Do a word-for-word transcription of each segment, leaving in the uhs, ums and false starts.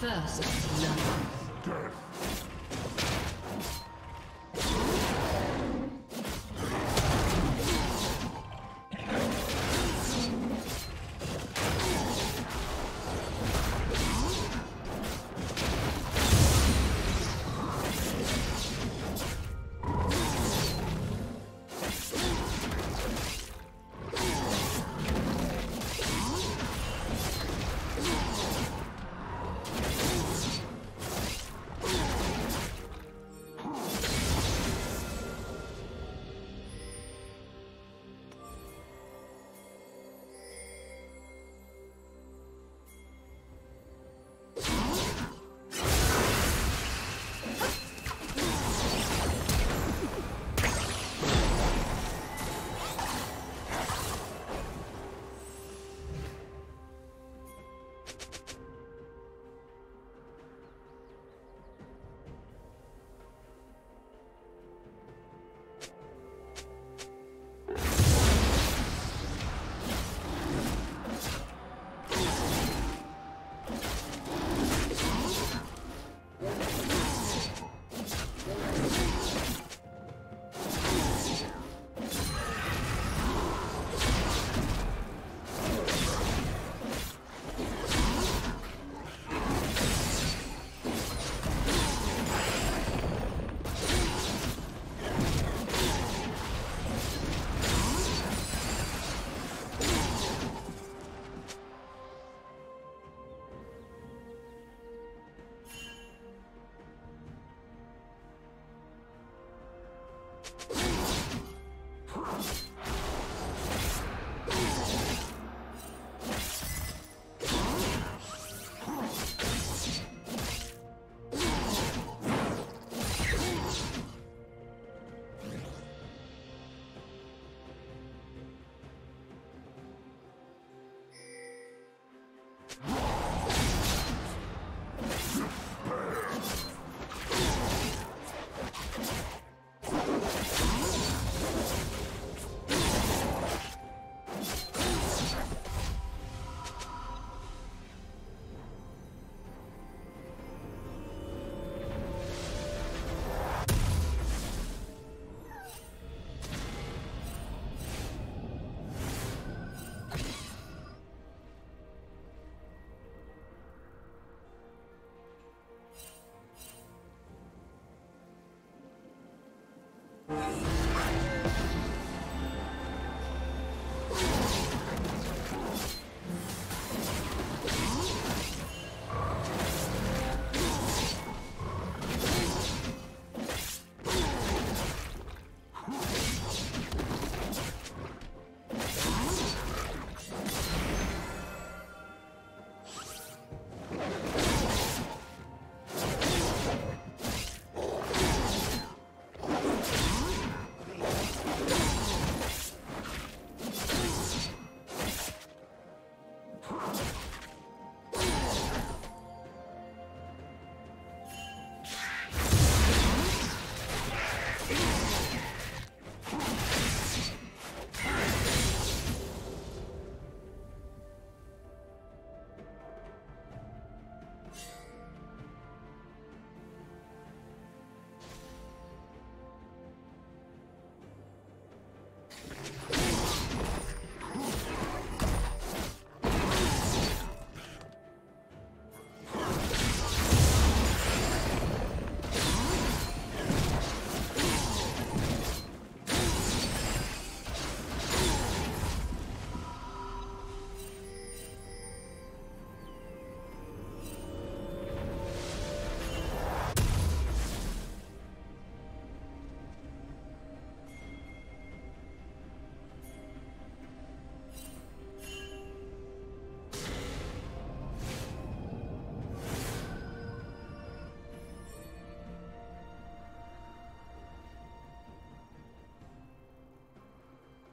First love.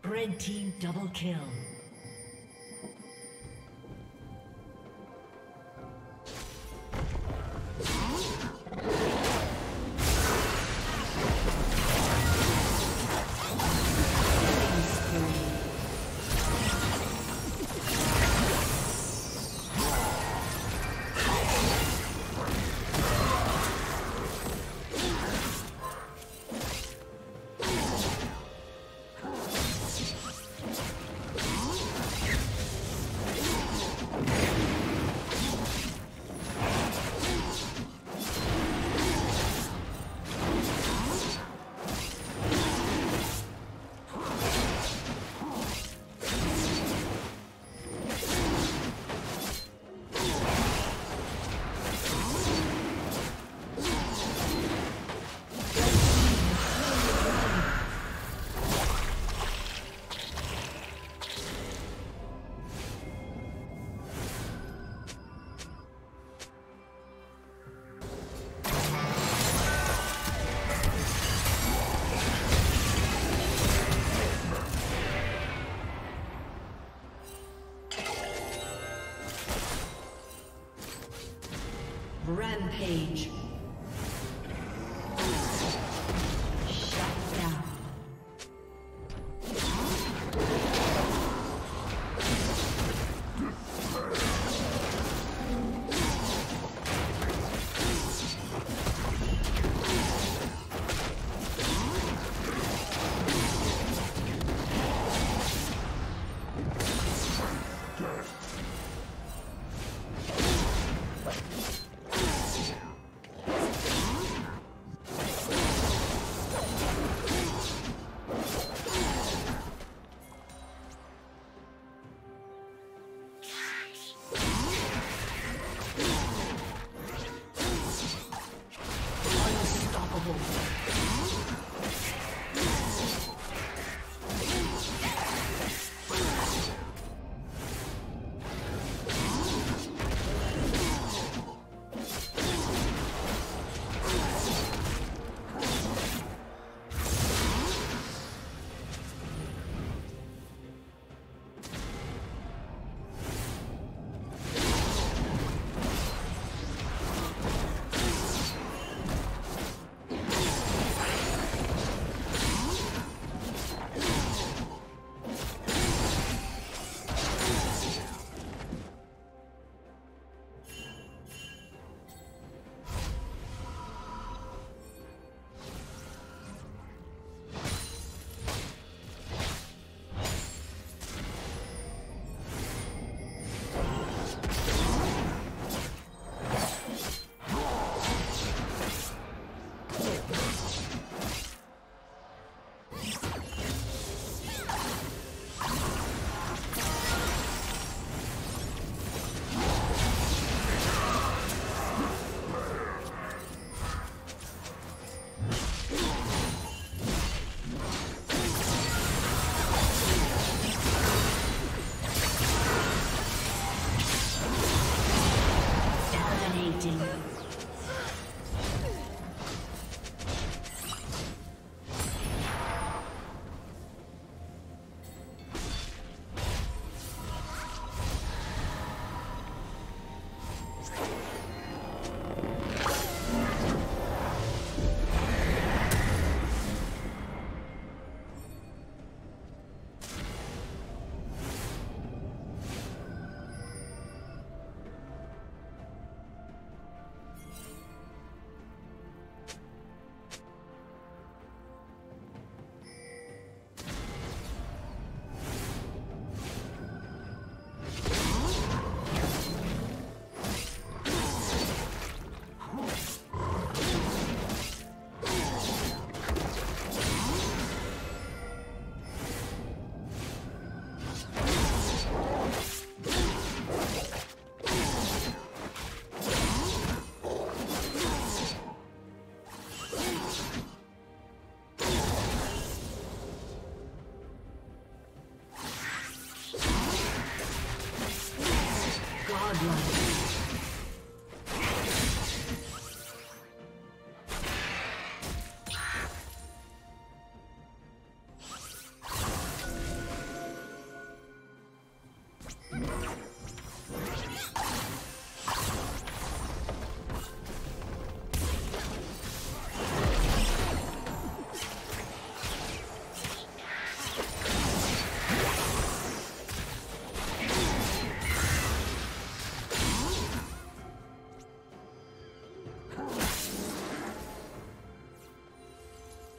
Red team double kill. Rampage.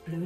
Blue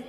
Red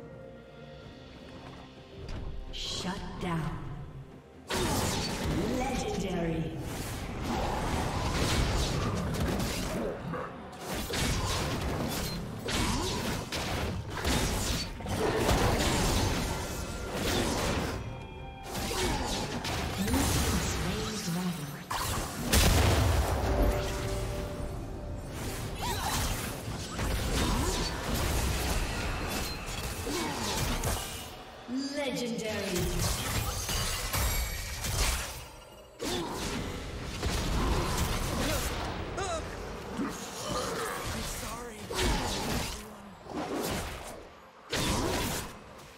Shut down. Legendary.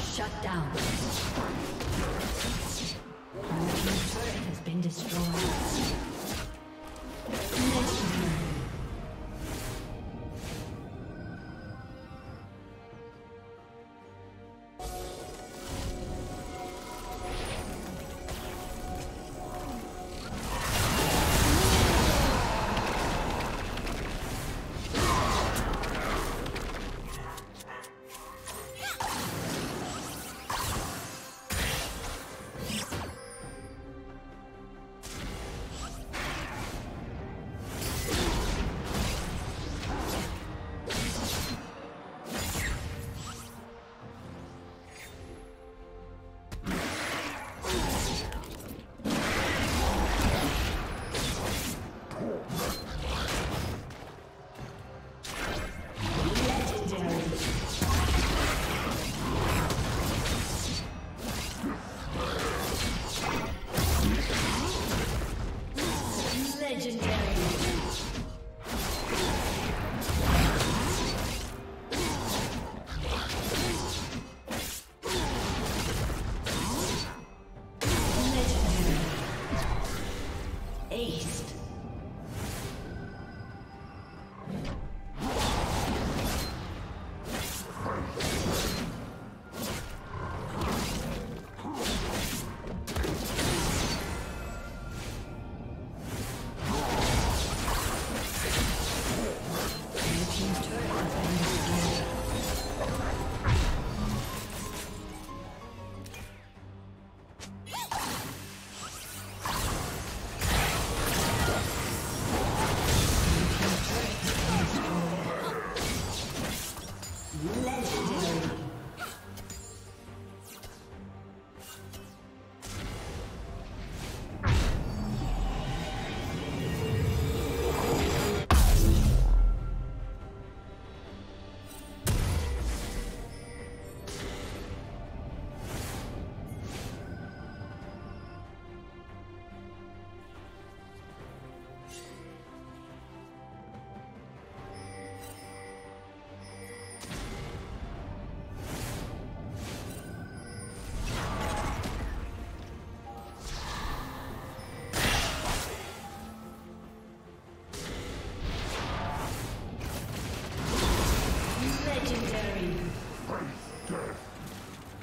Shut down. Blue team's turret has been destroyed.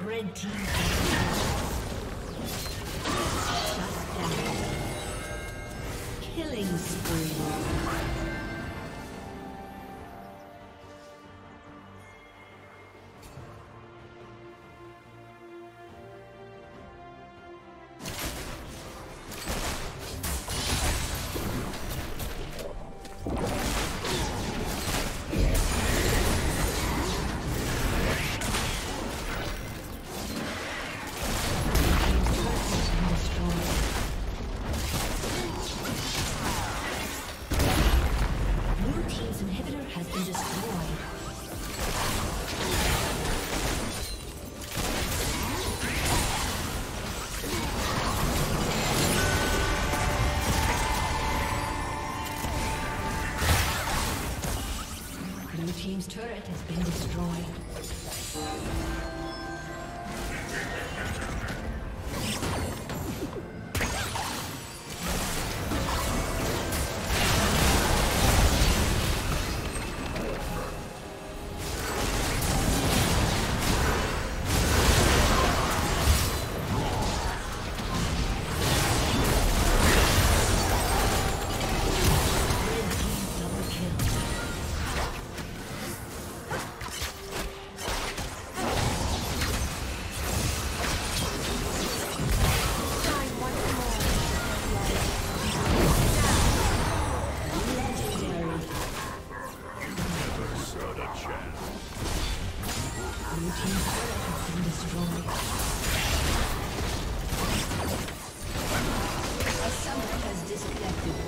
Red team. Shut down. Killing spree. Team's turret has been destroyed. A summoner has disconnected.